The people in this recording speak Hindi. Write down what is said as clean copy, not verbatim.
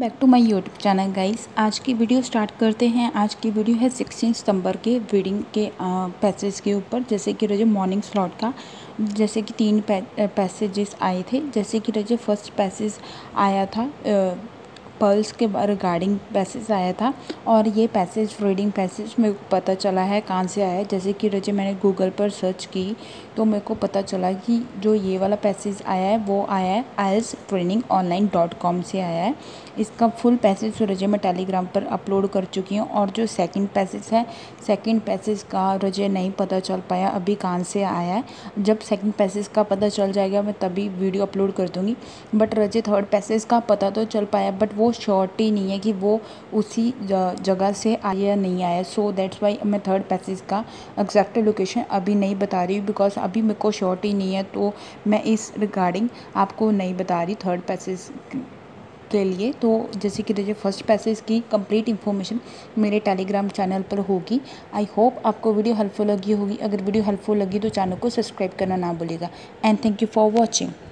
Back to my YouTube channel guys, आज की वीडियो स्टार्ट करते हैं। आज की वीडियो है 16 सितंबर के रीडिंग के पैसेज के ऊपर, जैसे कि रोज़ मॉर्निंग स्लॉट का, जैसे कि 3 पैसेजेस आए थे। जैसे कि रोज़ फर्स्ट पैसेज आया था पर्ल्स के रिगार्डिंग पैसेज आया था, और ये पैसेज रीडिंग पैसेज मेरे को पता चला है कहाँ से आया है। जैसे कि रोज़ मैंने गूगल पर सर्च की तो मेरे को पता चला कि जो ये वाला पैसेज आया है वो आया है IELTS Trading Online.com से आया है। इसका फुल पैसेज रोज़ मैं टेलीग्राम पर अपलोड कर चुकी हूँ। और जो सेकंड पैसेज है, सेकंड पैसेज का रोज़ नहीं पता चल पाया अभी कहाँ से आया है। जब सेकंड पैसेज का पता चल जाएगा मैं तभी वीडियो अपलोड कर दूँगी। बट रोज़ थर्ड पैसेज का पता तो चल पाया, बट वो शॉर्ट ही नहीं है कि वो उसी जगह से आया नहीं आया। सो दैट्स वाई मैं थर्ड पैसेज का एग्जैक्ट लोकेशन अभी नहीं बता रही हूँ, बिकॉज अभी मेरे को शॉर्ट ही नहीं है, तो मैं इस रिगार्डिंग आपको नहीं बता रही थर्ड पैसेज के लिए। तो जैसे कि मुझे फर्स्ट पैसेज की कंप्लीट इन्फॉर्मेशन मेरे टेलीग्राम चैनल पर होगी। आई होप आपको वीडियो हेल्पफुल लगी होगी। अगर वीडियो हेल्पफुल लगी तो चैनल को सब्सक्राइब करना ना भूलिएगा। And thank you for watching.